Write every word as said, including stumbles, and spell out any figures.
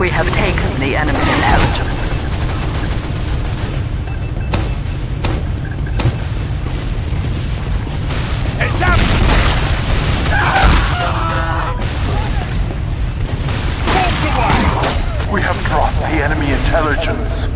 We have taken the enemy's inheritance. We have dropped the enemy intelligence.